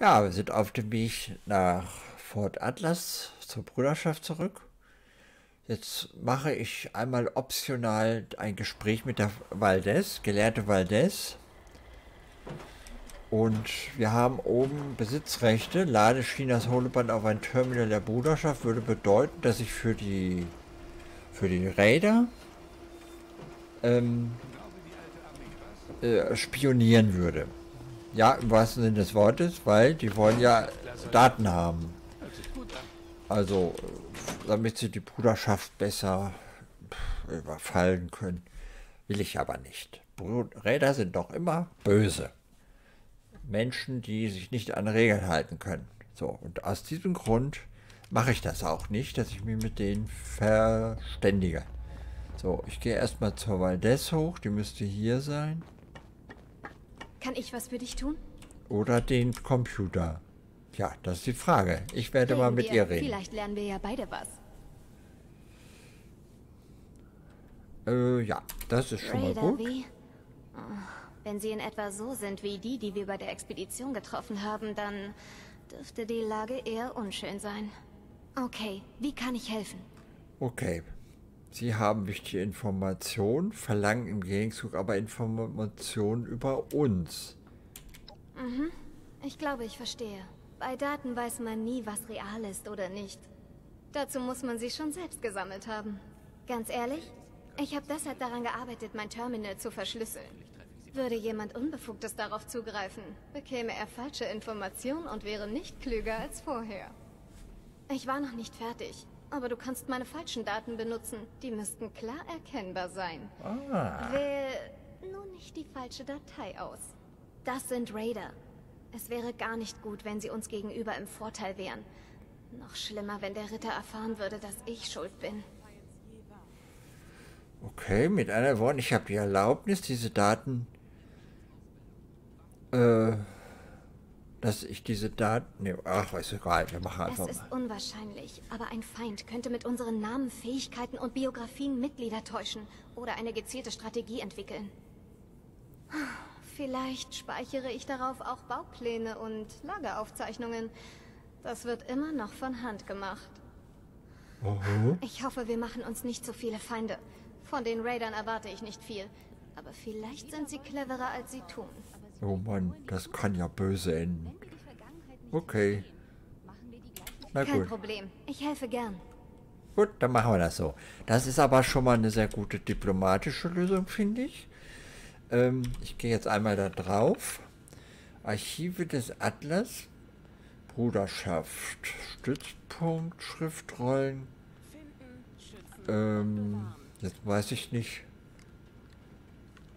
Ja, wir sind auf dem Weg nach Fort Atlas zur Bruderschaft zurück. Jetzt mache ich einmal optional ein Gespräch mit der Valdez, gelehrte Valdez. Und wir haben oben Besitzrechte. Lade Chinas Holoband auf ein Terminal der Bruderschaft würde bedeuten, dass ich für die Raider spionieren würde. Ja, im wahrsten Sinne des Wortes, weil die wollen ja Daten haben. Also, damit sie die Bruderschaft besser überfallen können, will ich aber nicht. Raider sind doch immer böse. Menschen, die sich nicht an Regeln halten können. So, und aus diesem Grund mache ich das auch nicht, dass ich mich mit denen verständige. So, ich gehe erstmal zur Valdez hoch, die müsste hier sein. Kann ich was für dich tun? Oder den Computer. Ja, das ist die Frage. Ich werde mal mit ihr reden. Vielleicht lernen wir ja beide was. Ja, das ist schon mal gut. Wenn sie in etwa so sind wie die, die wir bei der Expedition getroffen haben, dann dürfte die Lage eher unschön sein. Okay, wie kann ich helfen? Okay, Sie haben wichtige Informationen, verlangen im Gegenzug aber Informationen über uns. Mhm, ich glaube, ich verstehe. Bei Daten weiß man nie, was real ist oder nicht. Dazu muss man sie schon selbst gesammelt haben. Ganz ehrlich, ich habe deshalb daran gearbeitet, mein Terminal zu verschlüsseln. Würde jemand Unbefugtes darauf zugreifen, bekäme er falsche Informationen und wäre nicht klüger als vorher. Ich war noch nicht fertig, aber du kannst meine falschen Daten benutzen. Die müssten klar erkennbar sein. Wähl nur nicht die falsche Datei aus. Das sind Raider. Es wäre gar nicht gut, wenn sie uns gegenüber im Vorteil wären. Noch schlimmer, wenn der Ritter erfahren würde, dass ich schuld bin. Okay, mit anderen Worten, ich habe die Erlaubnis, diese Daten... Ne, ach, ist egal, wir machen einfach mal. Es ist unwahrscheinlich, aber ein Feind könnte mit unseren Namen, Fähigkeiten und Biografien Mitglieder täuschen oder eine gezielte Strategie entwickeln. Vielleicht speichere ich darauf auch Baupläne und Lageraufzeichnungen. Das wird immer noch von Hand gemacht. Mhm. Ich hoffe, wir machen uns nicht so viele Feinde. Von den Raidern erwarte ich nicht viel. Aber vielleicht sind sie cleverer, als sie tun. Oh Mann, das kann ja böse enden. Okay. Na gut. Kein Problem. Ich helfe gern. Gut, dann machen wir das so. Das ist aber schon mal eine sehr gute diplomatische Lösung, finde ich. Ich gehe jetzt einmal da drauf. Archive des Atlas. Bruderschaft. Stützpunkt. Schriftrollen. Jetzt weiß ich nicht,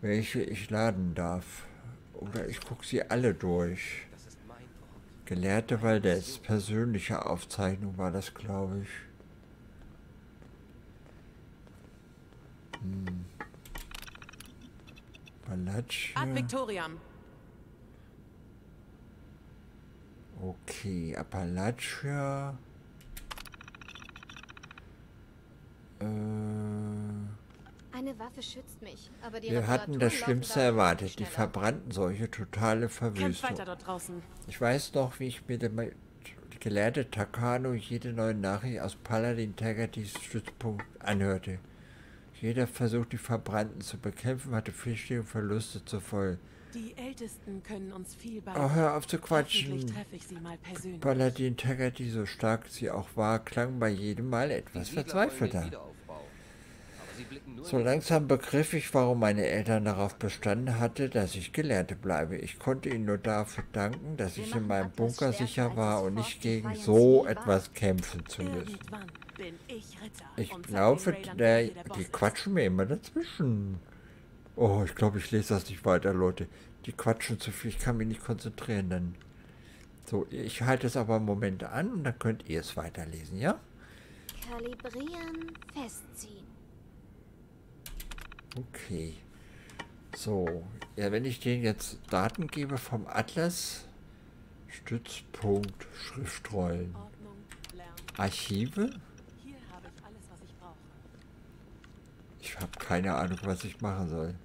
welche ich laden darf. Oder ich gucke sie alle durch. Gelehrte Valdez, persönliche Aufzeichnung war das, glaube ich. Appalachia. Ad Victoriam. Okay, Appalachia. Eine Waffe schützt mich, aber die wir hatten das Schlimmste erwartet, die verbrannten solche totale Verwüstung. Ich weiß noch, wie ich mit dem gelehrten Takano jede neue Nachricht aus Paladin Tagatis Stützpunkt anhörte. Jeder Versuch, die Verbrannten zu bekämpfen, hatte fürchterliche Verluste zur Folge. Die Ältesten können uns viel bei. Oh, hör auf zu quatschen. Paladin Tagatis, so stark sie auch war, klang bei jedem Mal etwas verzweifelter. So langsam begriff ich, warum meine Eltern darauf bestanden hatte, dass ich Gelehrte bleibe. Ich konnte ihnen nur dafür danken, dass ich in meinem Bunker sicher war und nicht gegen so etwas kämpfen zu müssen. Ich glaube, die quatschen mir immer dazwischen. Oh, ich glaube, ich lese das nicht weiter, Leute. Die quatschen zu viel, ich kann mich nicht konzentrieren dann. So, ich halte es aber einen Moment an und dann könnt ihr es weiterlesen, ja? Kalibrieren, festziehen. Okay. So, ja, wenn ich denen jetzt Daten gebe vom Atlas, Stützpunkt, Schriftrollen, Archive. Ich habe keine Ahnung, was ich machen soll.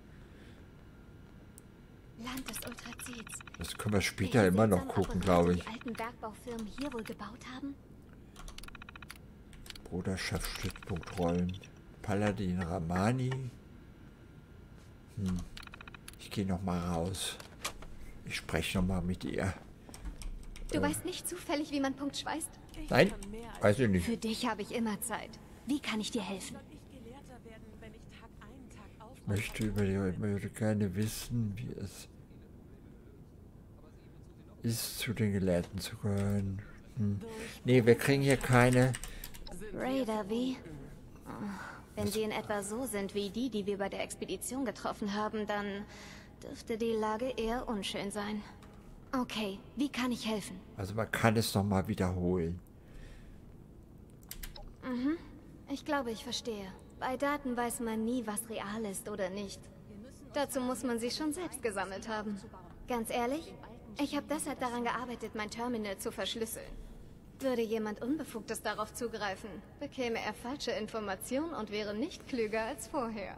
Land des Ultrazits. Das können wir später immer noch gucken, glaube ich. Die alten Bergbaufirmen hier wohl gebaut haben? Bruderschaft-Stützpunkt Rollen. Paladin Rahmani. Ich gehe nochmal raus. Ich spreche nochmal mit ihr. Du weißt nicht zufällig, wie man Punkt schweißt? Nein, weiß ich nicht. Für dich habe ich immer Zeit. Wie kann ich dir helfen? Ich möchte über die Möte gerne wissen, wie es ist, zu den Gelehrten zu gehören. Nee, wir kriegen hier keine... Raider, wie? Wenn sie in etwa so sind wie die, die wir bei der Expedition getroffen haben, dann dürfte die Lage eher unschön sein. Okay, wie kann ich helfen? Also man kann es noch mal wiederholen. Mhm. Ich glaube, ich verstehe. Bei Daten weiß man nie, was real ist oder nicht. Dazu muss man sie schon selbst gesammelt haben. Ganz ehrlich, ich habe deshalb daran gearbeitet, mein Terminal zu verschlüsseln. Würde jemand Unbefugtes darauf zugreifen, bekäme er falsche Informationen und wäre nicht klüger als vorher.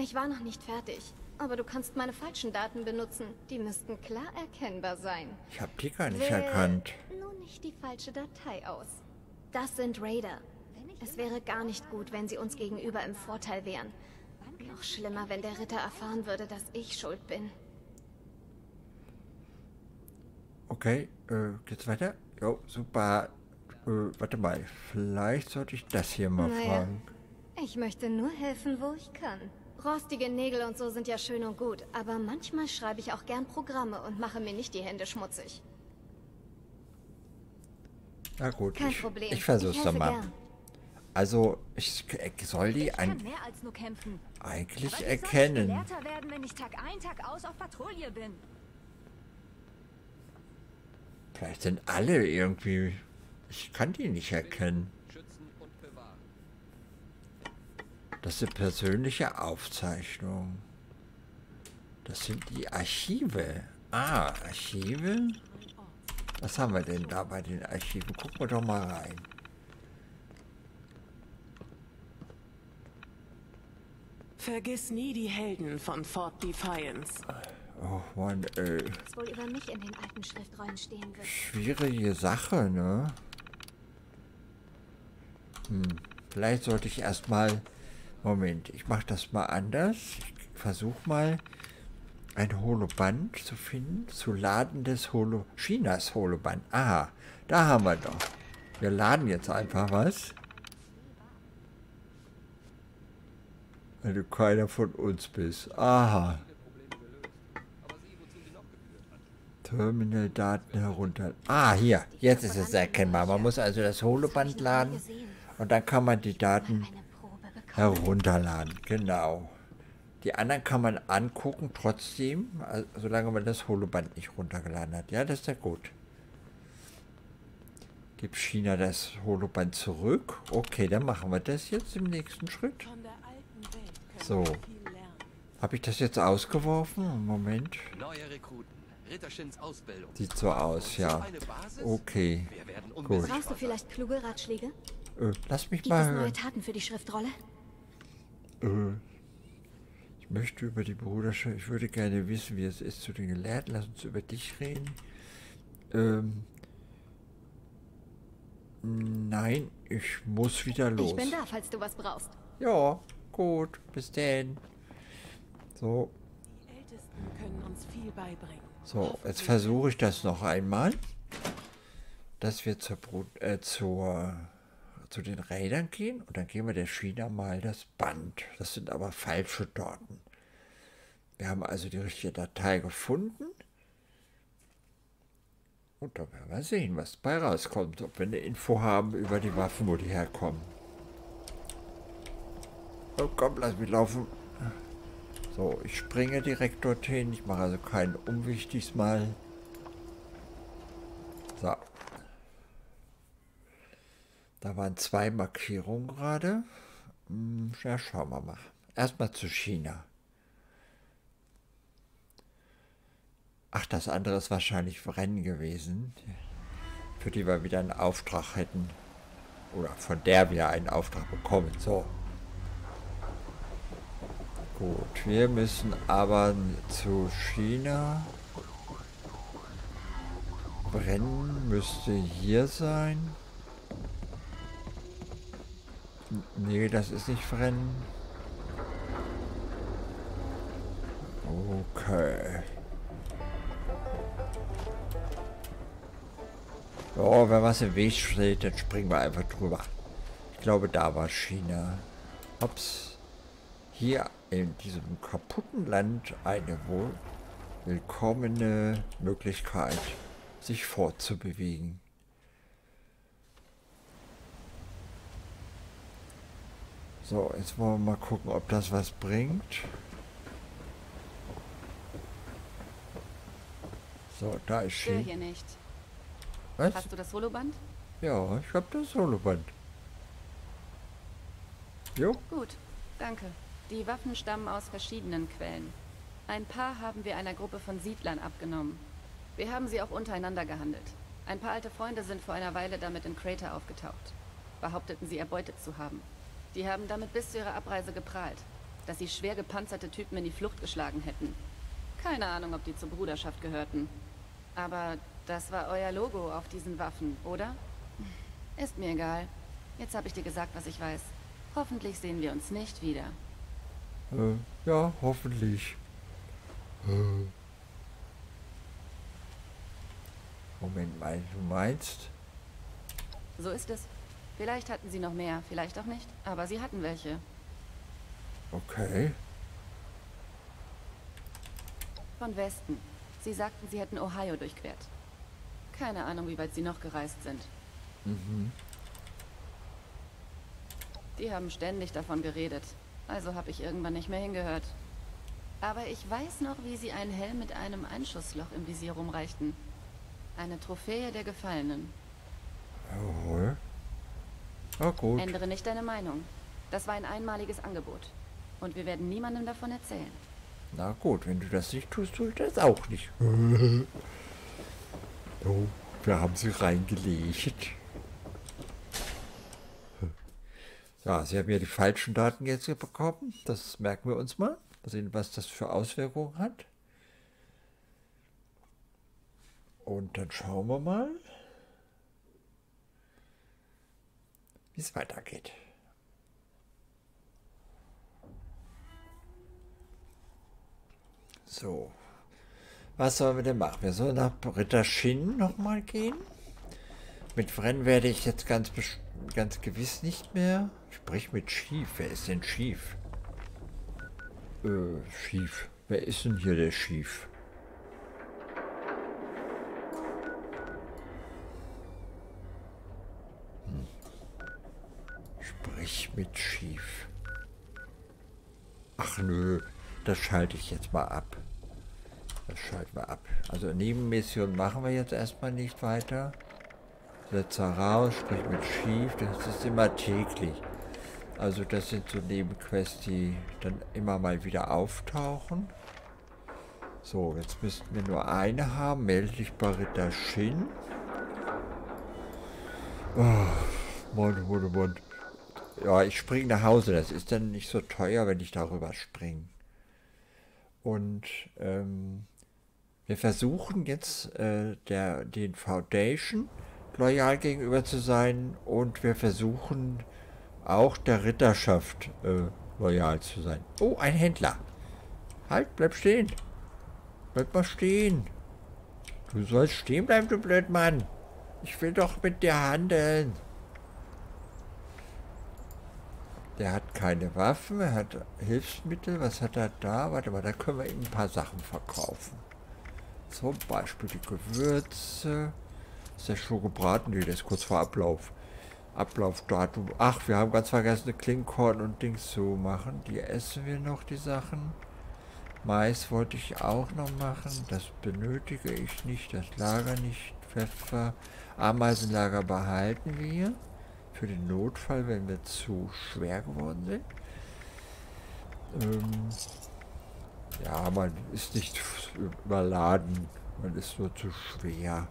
Ich war noch nicht fertig, aber du kannst meine falschen Daten benutzen. Die müssten klar erkennbar sein. Ich habe die gar nicht erkannt. Nur nicht die falsche Datei aus. Das sind Raider. Es wäre gar nicht gut, wenn sie uns gegenüber im Vorteil wären. Noch schlimmer, wenn der Ritter erfahren würde, dass ich schuld bin. Okay, geht's weiter? Jo, super. Warte mal, vielleicht sollte ich das hier mal fragen. Ich möchte nur helfen, wo ich kann. Rostige Nägel und so sind ja schön und gut, aber manchmal schreibe ich auch gern Programme und mache mir nicht die Hände schmutzig. Na gut, ich versuch's doch mal. Gern. Also, ich soll die eigentlich erkennen. Werden, wenn ich Tag ein, Tag aus auf Patrouille bin. Vielleicht sind alle irgendwie... Ich kann die nicht erkennen. Das ist eine persönliche Aufzeichnung. Das sind die Archive. Ah, Archive? Was haben wir denn da bei den Archiven? Gucken wir doch mal rein. Vergiss nie die Helden von Fort Defiance. Oh Mann, ey. Was wohl über mich in den alten Schriftrollen stehen wird. Schwierige Sache, ne? Vielleicht sollte ich erstmal... Moment, ich mache das mal anders. Ich versuche mal, ein Holoband zu finden. Zu laden des Chinas Holoband. Aha, da haben wir doch. Wir laden jetzt einfach was. Weil du keiner von uns bist. Aha. Terminal-Daten herunter. Ah, hier. Jetzt ist es erkennbar. Man muss also das Holoband laden und dann kann man die Daten herunterladen. Genau. Die anderen kann man angucken trotzdem, solange man das Holoband nicht runtergeladen hat. Ja, das ist ja gut. Gibt China das Holoband zurück? Okay, dann machen wir das jetzt im nächsten Schritt. So. Habe ich das jetzt ausgeworfen? Moment. Neue Rekruten. Sieht so aus, ja. Okay, gut. Brauchst du vielleicht kluge Ratschläge? Lass mich mal... Gibt es neue Taten für die Schriftrolle? Ich möchte über die Bruderschaft... Ich würde gerne wissen, wie es ist zu den Gelehrten. Lass uns über dich reden. Nein, ich muss wieder los. Ich bin da, falls du was brauchst. Ja, gut. Bis denn. So. Die Ältesten können uns viel beibringen. So, jetzt versuche ich das noch einmal, dass wir zu den Raidern gehen und dann geben wir der China mal das Band. Das sind aber falsche Daten. Wir haben also die richtige Datei gefunden und da werden wir sehen, was dabei rauskommt, ob wir eine Info haben über die Waffen, wo die herkommen. Oh komm, lass mich laufen. So, ich springe direkt dorthin. Ich mache also keinen Umweg diesmal. So. Da waren zwei Markierungen gerade. Ja, schauen wir mal. Erstmal zu China. Ach, das andere ist wahrscheinlich Rennen gewesen, für die wir wieder einen Auftrag hätten. Oder von der wir einen Auftrag bekommen. So. Gut, wir müssen aber zu China. Brennen müsste hier sein. Nee, das ist nicht brennen. Okay. Oh, wenn was im Weg steht, dann springen wir einfach drüber. Ich glaube, da war China. Hops. Hier in diesem kaputten Land eine wohl willkommene Möglichkeit, sich fortzubewegen. So, jetzt wollen wir mal gucken, ob das was bringt. So, da ist Sheena. Hier nicht. Was? Hast du das Soloband? Ja, ich habe das Soloband. Jo. Gut, danke. Die Waffen stammen aus verschiedenen Quellen. Ein paar haben wir einer Gruppe von Siedlern abgenommen. Wir haben sie auch untereinander gehandelt. Ein paar alte Freunde sind vor einer Weile damit in Crater aufgetaucht. Behaupteten, sie erbeutet zu haben. Die haben damit bis zu ihrer Abreise geprahlt, dass sie schwer gepanzerte Typen in die Flucht geschlagen hätten. Keine Ahnung, ob die zur Bruderschaft gehörten. Aber das war euer Logo auf diesen Waffen, oder? Ist mir egal. Jetzt habe ich dir gesagt, was ich weiß. Hoffentlich sehen wir uns nicht wieder. Ja, hoffentlich. Moment mal, du meinst? So ist es. Vielleicht hatten sie noch mehr, vielleicht auch nicht, aber sie hatten welche. Okay. Von Westen. Sie sagten, sie hätten Ohio durchquert. Keine Ahnung, wie weit sie noch gereist sind. Mhm. Die haben ständig davon geredet, also habe ich irgendwann nicht mehr hingehört. Aber ich weiß noch, wie sie einen Helm mit einem Einschussloch im Visier rumreichten. Eine Trophäe der Gefallenen. Jawohl. Oh, gut. Ändere nicht deine Meinung. Das war ein einmaliges Angebot. Und wir werden niemandem davon erzählen. Na gut, wenn du das nicht tust, tue ich das auch nicht. Oh, wir haben sie reingelegt. Ja, sie haben ja die falschen Daten jetzt bekommen. Das merken wir uns mal. Mal sehen, was das für Auswirkungen hat. Und dann schauen wir mal, wie es weitergeht. So, was sollen wir denn machen? Wir sollen nach Ritter Shin nochmal gehen. Mit Fren werde ich jetzt ganz gewiss nicht mehr. Sprich mit Schief. Wer ist denn Schief? Schief. Wer ist denn hier der Schief? Mit Schief. Ach nö, das schalte ich jetzt mal ab. Das schalten wir ab. Also Nebenmission machen wir jetzt erstmal nicht weiter. Setz heraus, sprich mit Schief. Das ist immer täglich. Also das sind so Nebenquests, die dann immer mal wieder auftauchen. So, jetzt müssten wir nur eine haben. Melde dich bei Ritter Shin. Oh, Mann, Mann, Mann. Ja, ich springe nach Hause. Das ist dann nicht so teuer, wenn ich darüber springe. Und wir versuchen jetzt, den Foundation loyal gegenüber zu sein. Und wir versuchen auch der Ritterschaft loyal zu sein. Oh, ein Händler. Halt, bleib stehen. Bleib mal stehen. Du sollst stehen bleiben, du Blödmann. Ich will doch mit dir handeln. Der hat keine Waffen, er hat Hilfsmittel. Was hat er da? Warte mal, da können wir ihm ein paar Sachen verkaufen. Zum Beispiel die Gewürze. Ist das schon gebraten? Nee, das ist kurz vor Ablauf. Ablaufdatum. Ach, wir haben ganz vergessen, eine Klinkenkorn und Dings zu machen. Die essen wir noch, die Sachen. Mais wollte ich auch noch machen. Das benötige ich nicht. Das Lager nicht. Pfeffer. Ameisenlager behalten wir. Für den Notfall, wenn wir zu schwer geworden sind. Ja, man ist nicht überladen. Man ist nur zu schwer.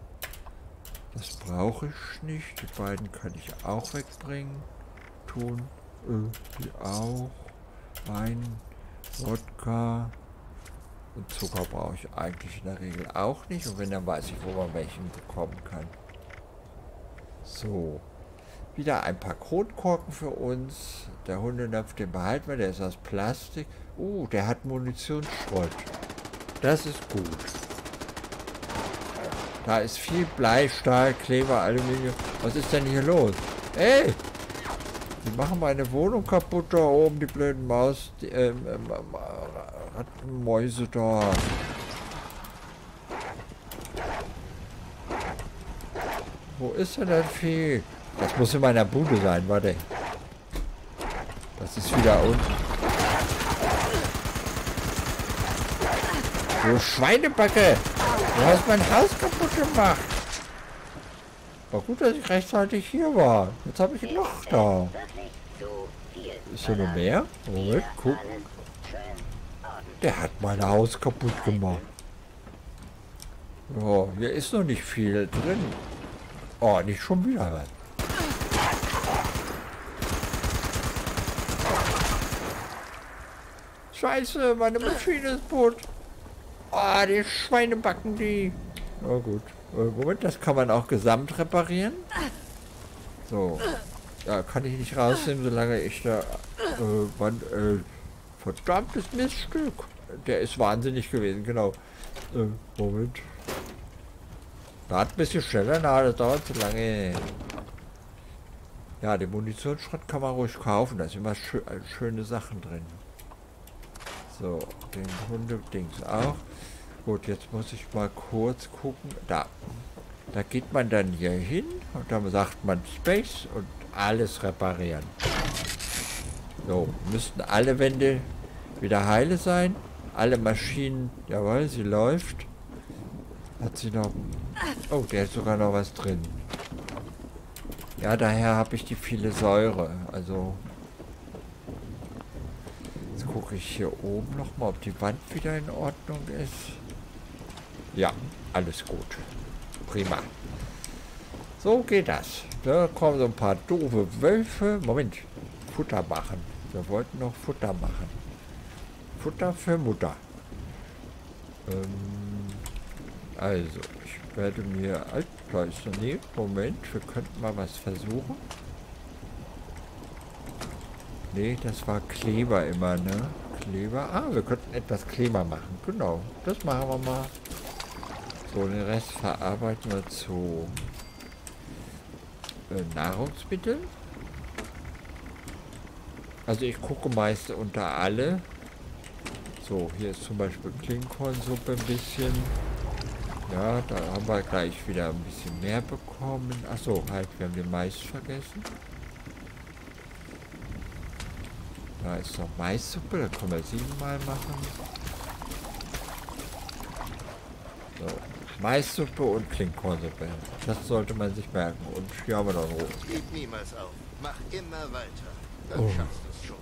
Das brauche ich nicht. Die beiden kann ich auch wegbringen. Tun. Die auch. Ein Wodka und Zucker brauche ich eigentlich in der Regel auch nicht. Und wenn, dann weiß ich, wo man welchen bekommen kann. So. Wieder ein paar Kronkorken für uns. Der Hundenapf, den behalten wir. Der ist aus Plastik. Der hat Munitionsspott. Das ist gut. Da ist viel Blei, Stahl, Kleber, Aluminium. Was ist denn hier los? Ey! Die machen meine Wohnung kaputt da oben, die blöden Maus. Die, Rattenmäuse da. Wo ist denn das Vieh? Das muss in meiner Bude sein, warte. Das ist wieder unten. Du Schweinebacke! Du hast mein Haus kaputt gemacht! War gut, dass ich rechtzeitig hier war. Jetzt habe ich ein Loch da. Ist hier noch mehr? Moment, guck. Der hat mein Haus kaputt gemacht. Ja, hier ist noch nicht viel drin. Oh, nicht schon wieder was. Scheiße, meine Maschine ist tot. Oh, die Schweinebacken, die. Na gut. Moment, das kann man auch gesamt reparieren. So. Ja, kann ich nicht rausnehmen, solange ich da... verdammtes Miststück. Der ist wahnsinnig gewesen, genau. Moment. Da hat ein bisschen schneller, na, das dauert zu lange. Ja, den Munitionsschrott kann man ruhig kaufen. Da sind immer schöne Sachen drin. So, den Hundedings auch. Gut, jetzt muss ich mal kurz gucken. Da geht man dann hier hin und dann sagt man Space und alles reparieren. So, müssten alle Wände wieder heile sein. Alle Maschinen, jawohl, sie läuft. Hat sie noch... Oh, da ist sogar noch was drin. Ja, daher habe ich die viele Säure. Also... Jetzt gucke ich hier oben nochmal, ob die Wand wieder in Ordnung ist. Ja, alles gut. Prima. So geht das. Da kommen so ein paar doofe Wölfe. Moment. Futter machen. Wir wollten noch Futter machen. Futter für Mutter. Also, ich werde mir... Da ist noch nie. Moment, wir könnten mal was versuchen. Nee, das war Kleber immer, ne? Kleber. Ah, wir könnten etwas Kleber machen. Genau, das machen wir mal. So, den Rest verarbeiten wir zu Nahrungsmitteln. Also ich gucke meist unter alle. So, hier ist zum Beispiel Klingenkornsuppe ein bisschen. Ja, da haben wir gleich wieder ein bisschen mehr bekommen. Achso, halt, wir haben den Mais vergessen. Da ist noch Maissuppe, da können wir 7 Mal machen. So, Maissuppe und Klingenkornsuppe. Das sollte man sich merken. Und hier haben wir noch Rot. Gib niemals auf. Mach immer weiter. Dann schaffst du es schon.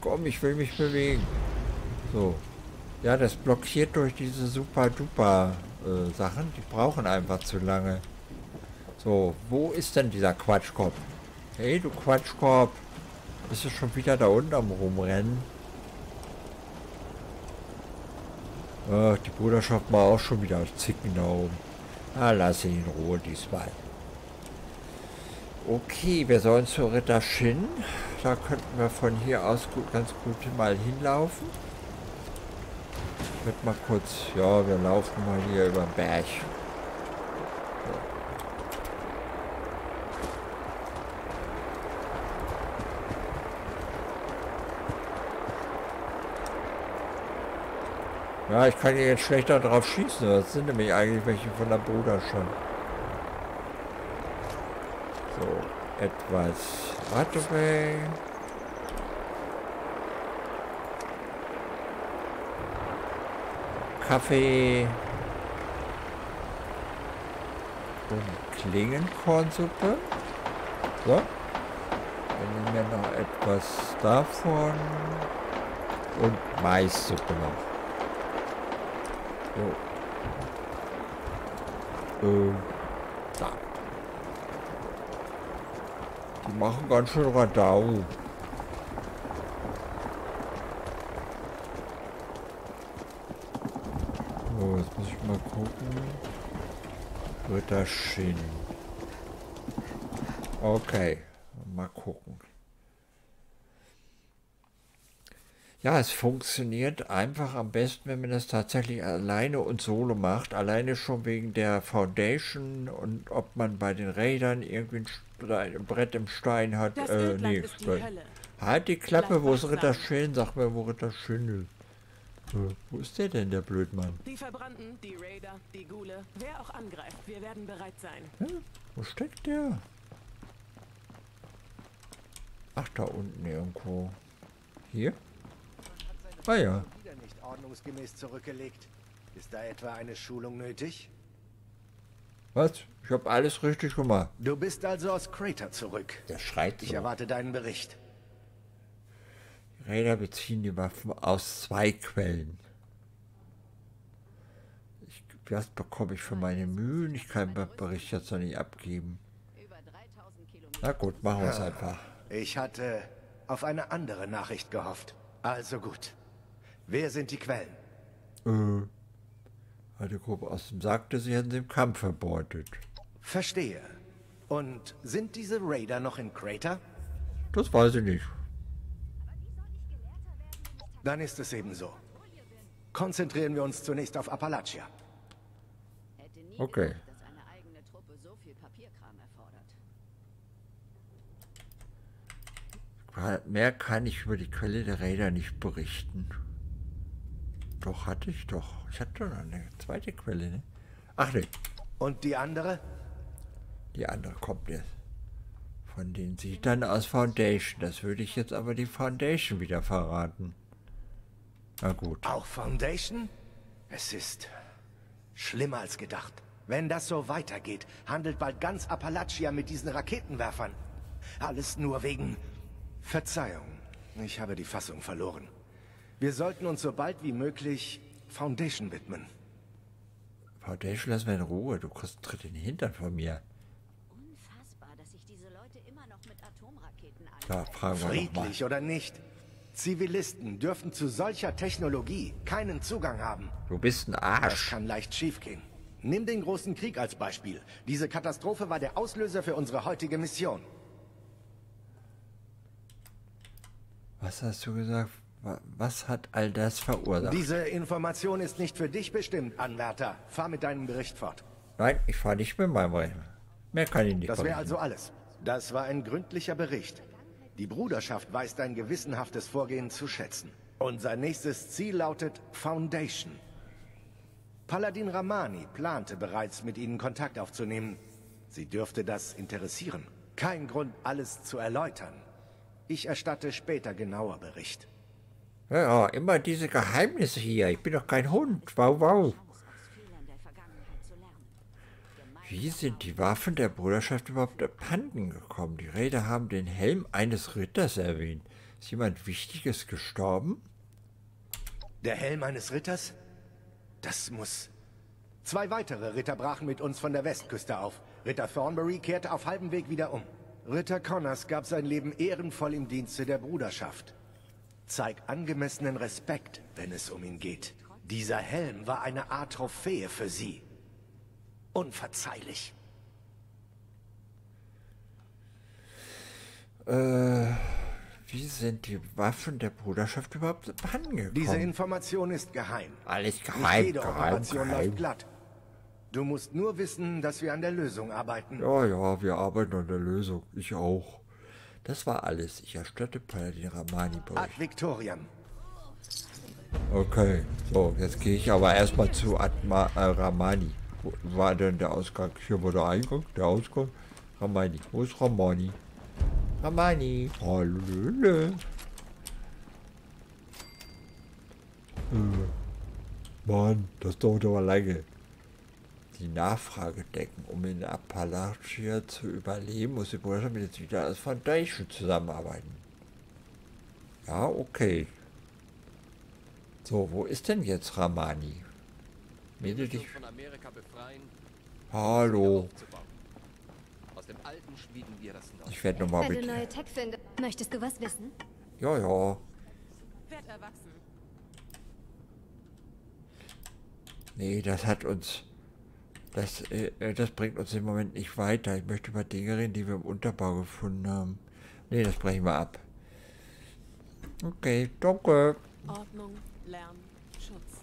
Komm, ich will mich bewegen. So. Ja, das blockiert durch diese super-duper Sachen. Die brauchen einfach zu lange. So, wo ist denn dieser Quatschkorb? Hey, du Quatschkorb. Bist du schon wieder da unten am Rumrennen? Ach, die Bruderschaft war auch schon wieder zicken da oben. Ah, lass ihn in Ruhe diesmal. Okay, wir sollen zu Ritter Shin. Da könnten wir von hier aus ganz gut mal hinlaufen. Ich würde mal kurz... Ja, wir laufen mal hier über den Berg. Ja, ich kann hier jetzt schlechter drauf schießen. Das sind nämlich eigentlich welche von der Bruderschaft. So, etwas Rattenbay. Kaffee. Und Klingenkornsuppe. So. Dann nehmen wir noch etwas davon. Und Maissuppe noch. So. Da. Die machen ganz schön Radau. jetzt muss ich mal gucken. Ritter Shin. Okay, mal gucken. Ja, es funktioniert einfach am besten, wenn man das tatsächlich alleine und solo macht. Alleine schon wegen der Foundation und ob man bei den Raidern irgendwie ein Brett im Stein hat. Nee, halt die Klappe, wo ist Ritter Shin? Sag mir, wo Ritter Shin ist. Wo ist der denn, der Blödmann? Die Verbrannten, die Raider, die Ghule, wer auch angreift, wir werden bereit sein. Ja, wo steckt der? Ach, da unten irgendwo. Hier? Ah ja. Wieder nicht ordnungsgemäß zurückgelegt. Ist da etwa eine Schulung nötig? Was? Ich habe alles richtig gemacht. Du bist also aus Crater zurück. Der schreit so. Ich erwarte deinen Bericht. Die Räder beziehen die Waffen aus zwei Quellen. Was bekomme ich für meine Mühen? Ich kann meinen Bericht jetzt noch nicht abgeben. Na gut, machen wir es einfach. Ich hatte auf eine andere Nachricht gehofft. Also gut. Wer sind die Quellen? Eine Gruppe aus dem sagte, sie hätten sie im Kampf erbeutet. Verstehe. Und sind diese Raider noch in Crater? Das weiß ich nicht. Dann ist es eben so. Konzentrieren wir uns zunächst auf Appalachia. Okay. Mehr kann ich über die Quelle der Raider nicht berichten. Doch, hatte ich doch. Ich hatte noch eine zweite Quelle, ne? Ach ne. Und die andere? Die andere kommt jetzt. Von denen sieht dann aus Foundation. Das würde ich jetzt aber die Foundation wieder verraten. Na gut. Auch Foundation? Es ist schlimmer als gedacht. Wenn das so weitergeht, handelt bald ganz Appalachia mit diesen Raketenwerfern. Alles nur wegen... Verzeihung, ich habe die Fassung verloren. Wir sollten uns so bald wie möglich Foundation widmen. Foundation, lass mir in Ruhe, du kriegst einen Tritt in den Hintern von mir. Unfassbar, dass ich diese Leute immer noch mit Atomraketen da fragen wir friedlich noch mal. Oder nicht? Zivilisten dürfen zu solcher Technologie keinen Zugang haben. Du bist ein Arsch. Das kann leicht schiefgehen. Nimm den großen Krieg als Beispiel. Diese Katastrophe war der Auslöser für unsere heutige Mission. Was hast du gesagt? Was hat all das verursacht? Diese Information ist nicht für dich bestimmt, Anwärter. Fahr mit deinem Bericht fort. Nein, ich fahre nicht mit meinem Bericht. Mehr kann ich nicht. Das wäre also alles. Das war ein gründlicher Bericht. Die Bruderschaft weiß dein gewissenhaftes Vorgehen zu schätzen. Unser nächstes Ziel lautet Foundation. Paladin Rahmani plante bereits, mit ihnen Kontakt aufzunehmen. Sie dürfte das interessieren. Kein Grund, alles zu erläutern. Ich erstatte später genauer Bericht. Ja, immer diese Geheimnisse hier. Ich bin doch kein Hund. Wow, wow. Wie sind die Waffen der Bruderschaft überhaupt abhanden gekommen? Die Raider haben den Helm eines Ritters erwähnt. Ist jemand Wichtiges gestorben? Der Helm eines Ritters? Das muss... Zwei weitere Ritter brachen mit uns von der Westküste auf. Ritter Thornberry kehrte auf halbem Weg wieder um. Ritter Connors gab sein Leben ehrenvoll im Dienste der Bruderschaft. Zeig angemessenen Respekt, wenn es um ihn geht. Dieser Helm war eine Art Trophäe für sie. Unverzeihlich. Wie sind die Waffen der Bruderschaft überhaupt abhandengekommen? Diese Information ist geheim. Alles geheim, nicht jede Operation läuft glatt. Du musst nur wissen, dass wir an der Lösung arbeiten. Ja, ja, wir arbeiten an der Lösung. Ich auch. Das war alles. Ich erstatte Paladin Rahmani Bericht. Ad Victoriam. Okay, so, jetzt gehe ich aber erstmal zu Rahmani. Wo war denn der Ausgang? Hier war der Eingang, der Ausgang. Rahmani. Wo ist Rahmani? Rahmani. Hallöle. Mann, das dauert aber lange. Die Nachfrage decken. Um in Appalachia zu überleben, muss die Bruderschaft jetzt wieder als Foundation zusammenarbeiten. Ja, okay. So, wo ist denn jetzt Rahmani? Melde dich. Von Amerika befreien, hallo. Aus dem Alten schmieden wir das noch. Ich werde nochmal mit. Möchtest du was wissen? Ja, ja. Nee, das hat uns... Das bringt uns im Moment nicht weiter. Ich möchte über Dinge reden, die wir im Unterbau gefunden haben. Nee, das brechen wir ab. Okay, danke. Ordnung, Lärm, Schutz.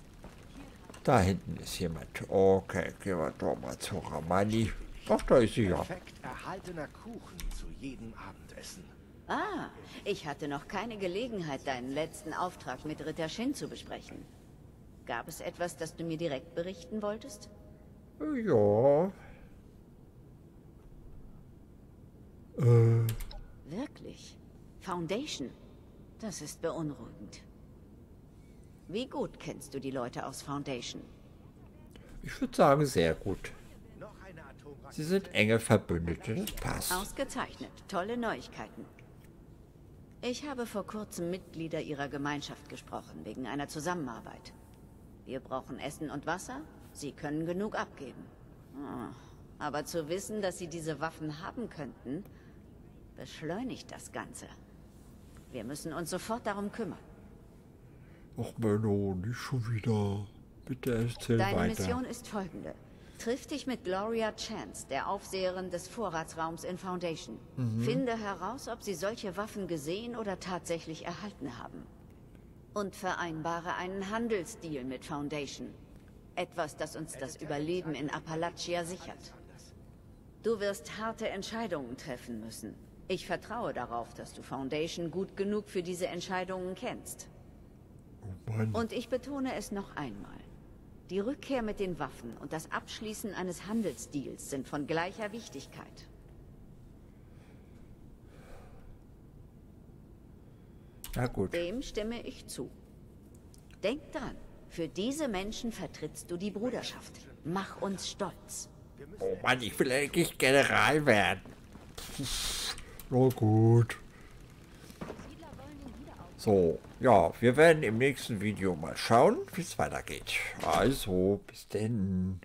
Da hinten ist jemand. Okay, gehen wir doch mal zu Rahmani. Ach, da ist sie ja. Perfekt erhaltener Kuchen zu jedem Abendessen. Ah, ich hatte noch keine Gelegenheit, deinen letzten Auftrag mit Ritter Shin zu besprechen. Gab es etwas, das du mir direkt berichten wolltest? Ja. Wirklich? Foundation? Das ist beunruhigend. Wie gut kennst du die Leute aus Foundation? Ich würde sagen, sehr gut. Sie sind enge Verbündete, das passt. Ausgezeichnet. Tolle Neuigkeiten. Ich habe vor kurzem Mitglieder ihrer Gemeinschaft gesprochen, wegen einer Zusammenarbeit. Wir brauchen Essen und Wasser. Sie können genug abgeben. Aber zu wissen, dass sie diese Waffen haben könnten, beschleunigt das Ganze. Wir müssen uns sofort darum kümmern. Ach Menno, nicht schon wieder. Bitte erzähl weiter. Deine Mission ist folgende. Triff dich mit Gloria Chance, der Aufseherin des Vorratsraums in Foundation. Finde heraus, ob sie solche Waffen gesehen oder tatsächlich erhalten haben. Und vereinbare einen Handelsdeal mit Foundation. Etwas, das uns das Überleben in Appalachia sichert. Du wirst harte Entscheidungen treffen müssen. Ich vertraue darauf, dass du Foundation gut genug für diese Entscheidungen kennst. Oh Mann. Und ich betone es noch einmal. Die Rückkehr mit den Waffen und das Abschließen eines Handelsdeals sind von gleicher Wichtigkeit. Na gut. Dem stimme ich zu. Denk dran. Für diese Menschen vertrittst du die Bruderschaft. Mach uns stolz. Oh Mann, ich will eigentlich General werden. Na gut. So, ja, wir werden im nächsten Video mal schauen, wie es weitergeht. Also, bis denn.